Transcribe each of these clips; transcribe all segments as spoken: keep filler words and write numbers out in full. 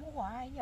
không có hoài nhỉ.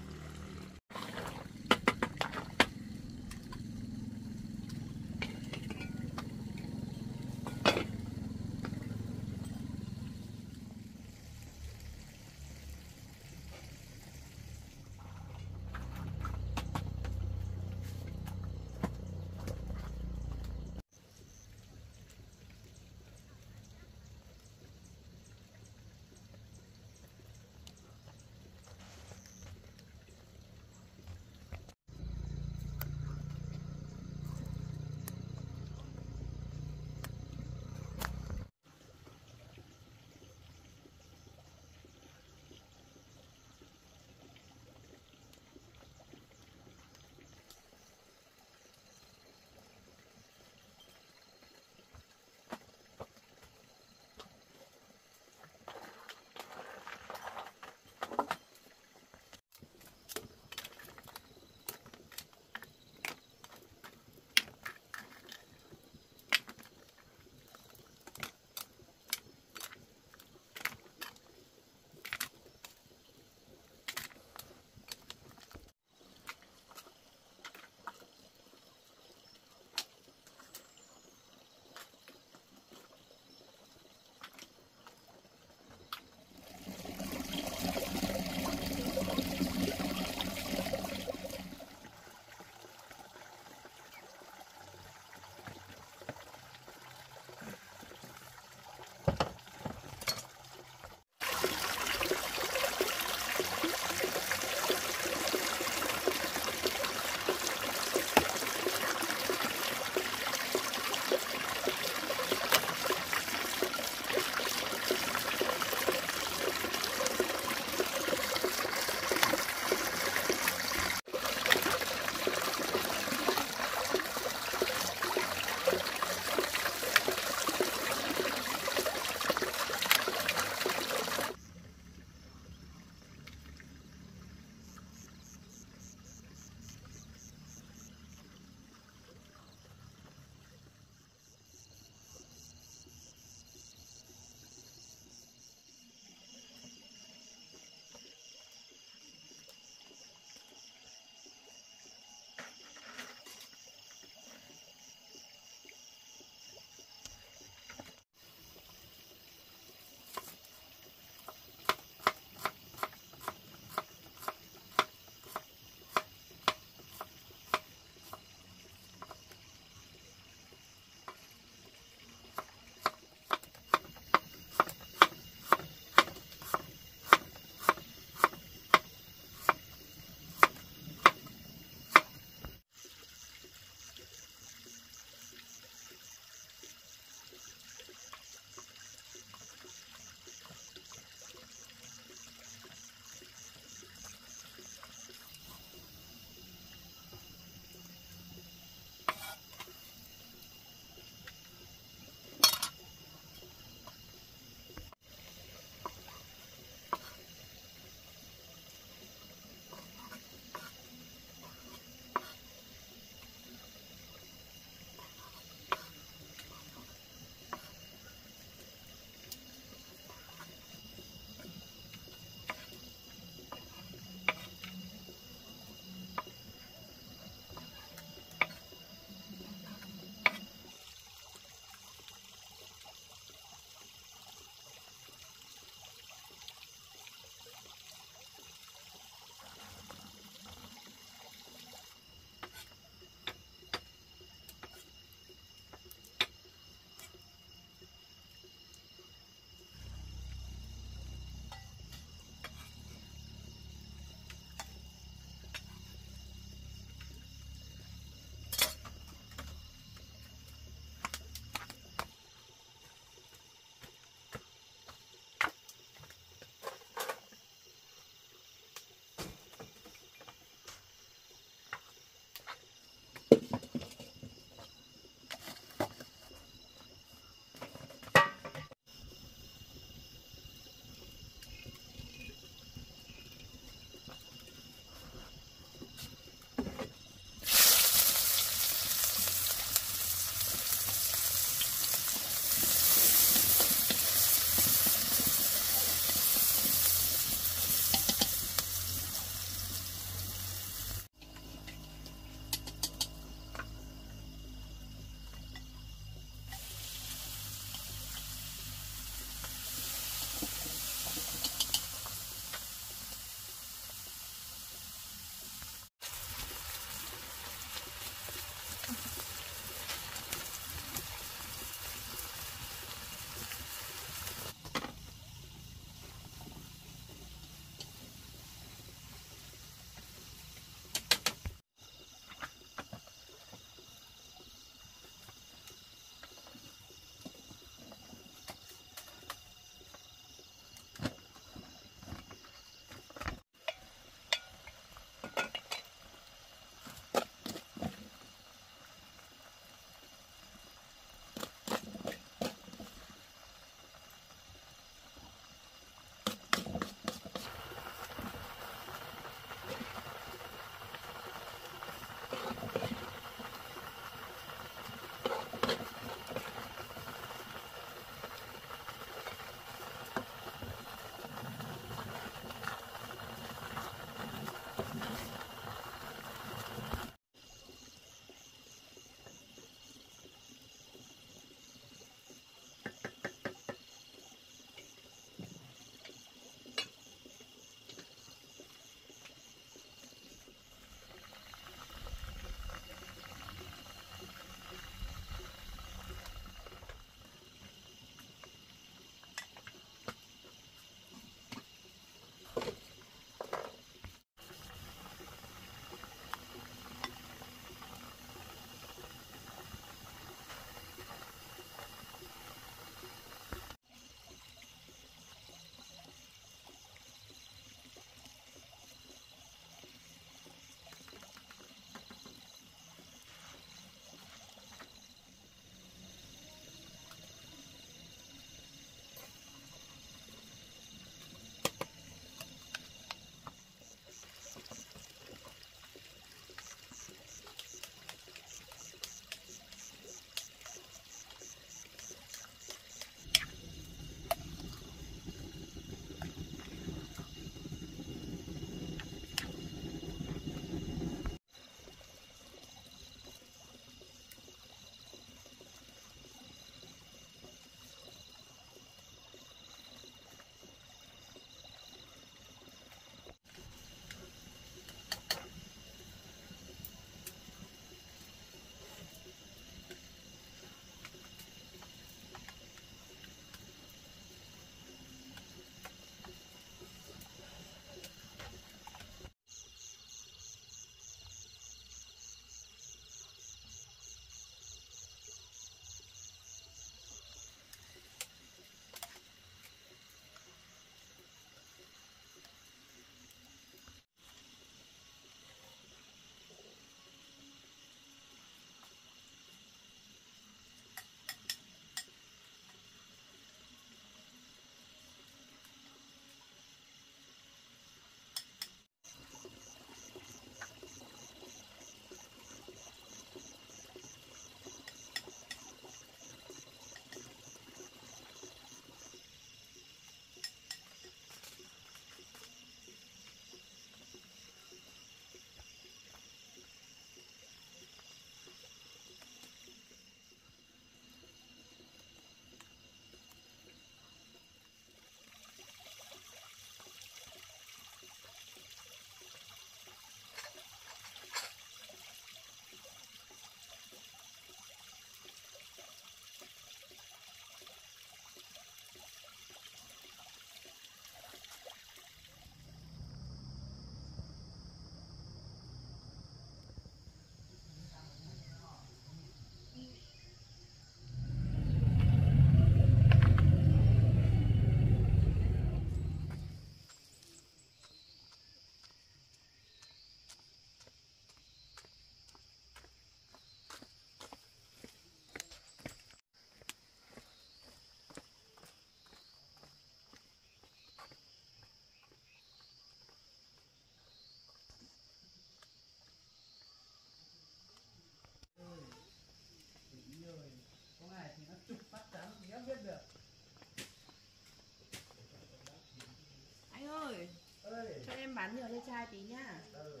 khai tí nhá. Ừ.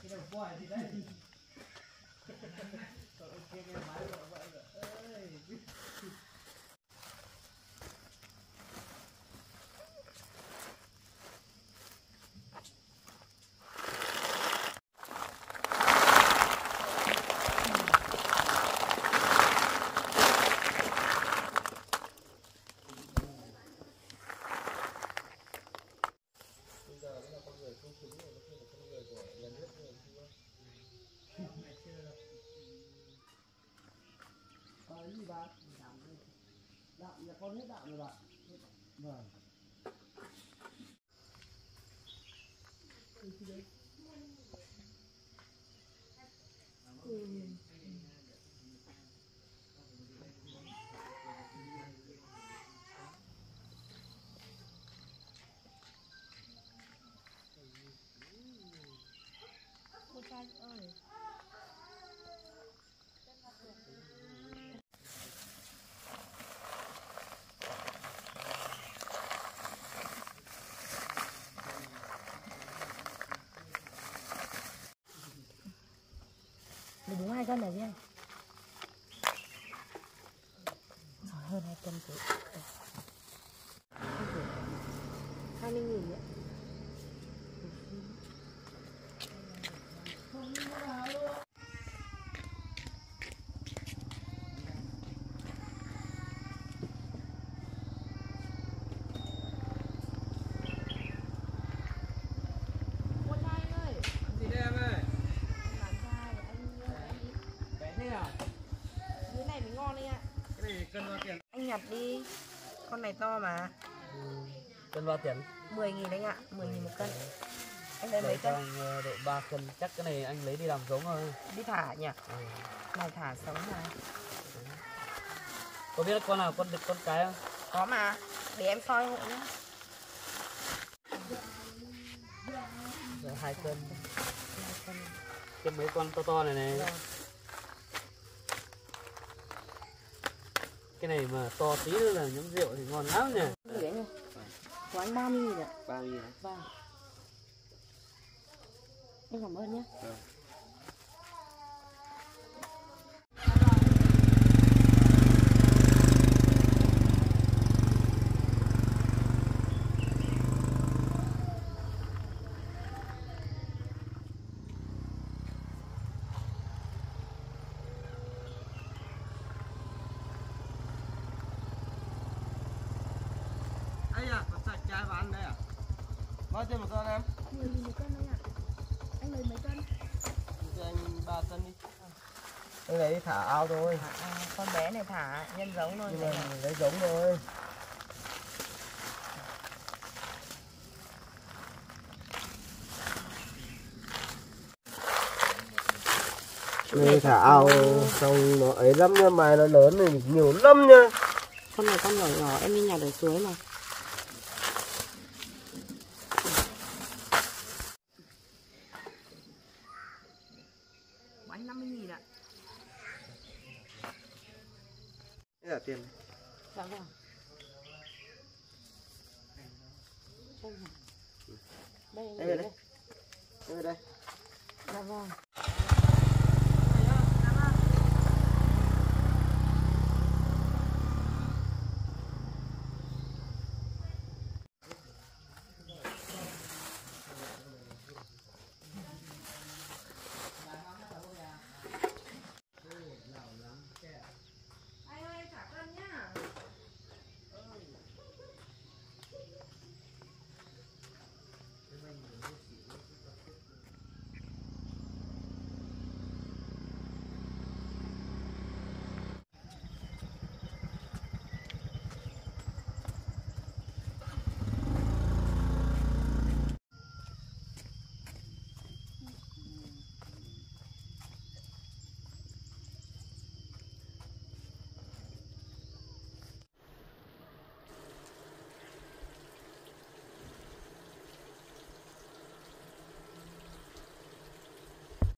Cái đầu quay gì đấy. Còn ông kia nghe máy gọi vậy rồi. Ơi. Con hết đạm rồi bạn. Vâng. Cô Thanh ơi. Đúng hai cân này riêng hơn hai cân tuổi hai mươi nghìn nhặt đi. Con này to mà. Ừ. Cân bao tiền? mười nghìn anh ạ, mười nghìn một cân. Anh lấy mấy cân? Độ ba cân, chắc cái này anh lấy đi làm giống thôi. Đi thả nhỉ? Ừ. Này thả sống mà. Ừ. Có biết con nào con đực con cái không? Có mà, để em soi hộ nhá. Rồi hai cân. hai cân. Cái mấy con to to này này. Rồi. Cái này mà to tí nữa là nhắm rượu thì ngon lắm nhỉ. Của anh ba mươi nghìn ạ. ba mươi nghìn ạ. Vâng. Anh cảm ơn nhé. Vâng. Ai bán đây à? Nói thêm một cân em. mười nghìn một cân anh ạ. Anh lấy mấy cân? Cho anh ba cân đi. À. Anh lấy thả ao thôi. À, à, con bé này thả nhân giống thôi. Nhưng mà lấy giống thôi. Này thả ao xong nó ấy lắm nha, mày nó lớn này nhiều lắm nha. Con này con nhỏ nhỏ em đi nhặt ở suối mà. Tiền. Dạ vâng. Đây, đây. Đây. Đây. Đây. Dạ vâng.